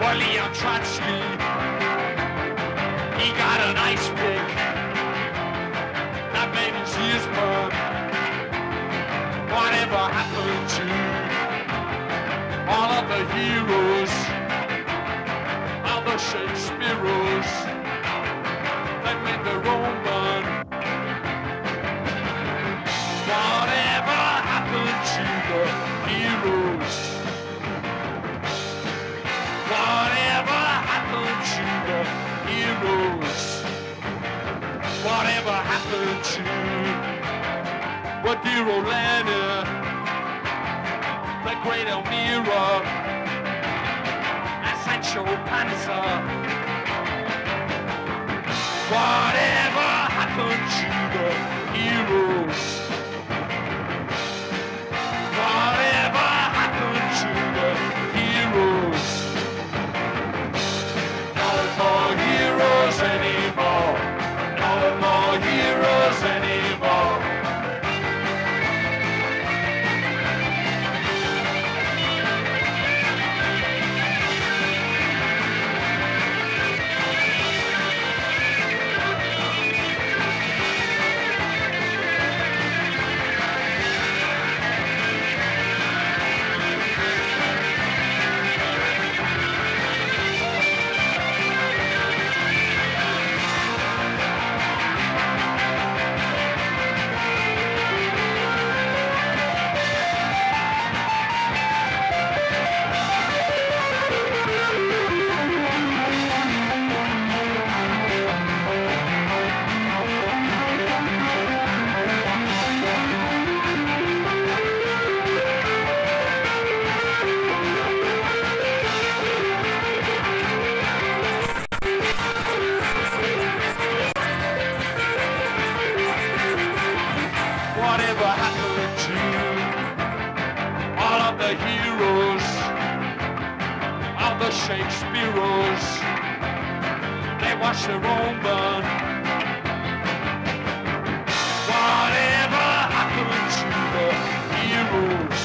Boy, Leon Trotsky, he got an ice pick. That made his ears burn. Whatever happened to all of the heroes, all the Shakespeareos that made their own run? Whatever happened to the heroes? Whatever happened to the heroes? Whatever happened to what dear old Lana, the great Elmira, and Sancho Panza? Whatever happened to the heroes? Whatever happened to the heroes? Anymore, no more heroes anymore. Whatever happened to all of the heroes, all the Shakespeareos? They watched their own burn. Whatever happened to the heroes?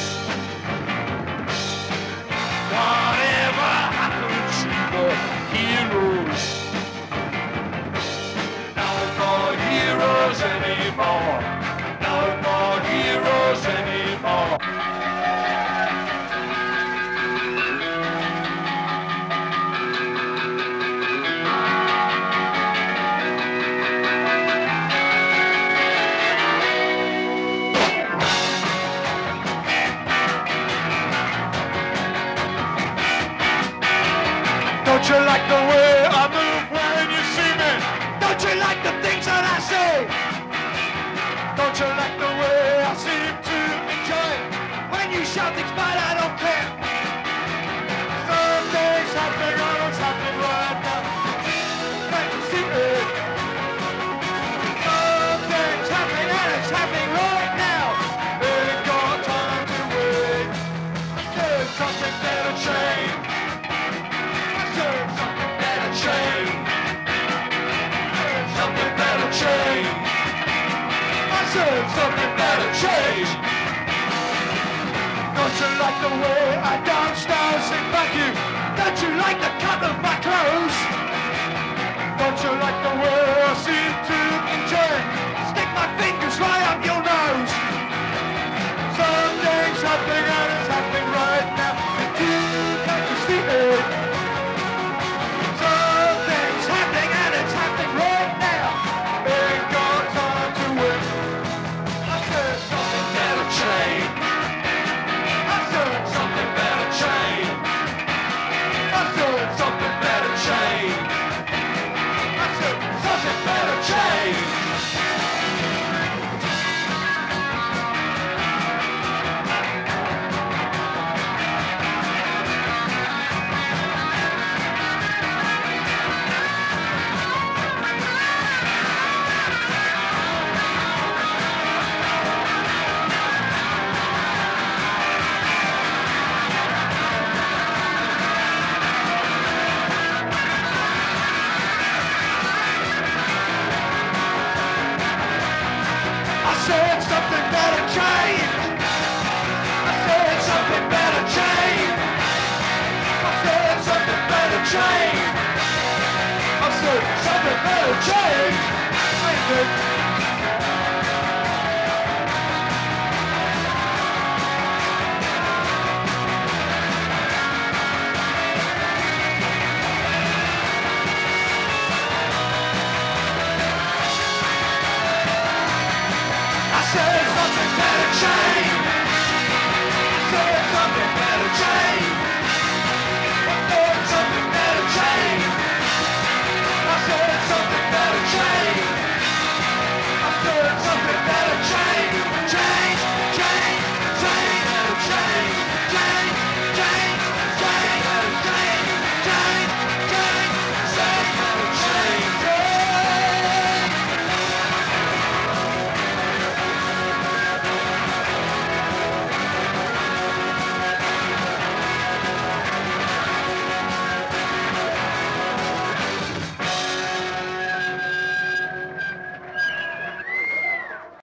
Whatever happened to the heroes? No more heroes anymore. Don't you like the way I move when you see me? Don't you like the things that I say? Don't you like the way I seem to enjoy it? When you shout things, but I don't care. Some days happen, others happen right now. When you see me, some things happen and it's happening right now. Ain't got time to wait. There's something that'll change. Something that'll change. Don't you like the way I dance, dance and vacuum? Don't you like the cut of my clothes? Don't you like the way I seem to enjoy it? Stick my fingers right up your nose. Something, something that is happening right now. And you can't see it. Something's happening and it's happening right now. Ain't got time to wait. Change. change.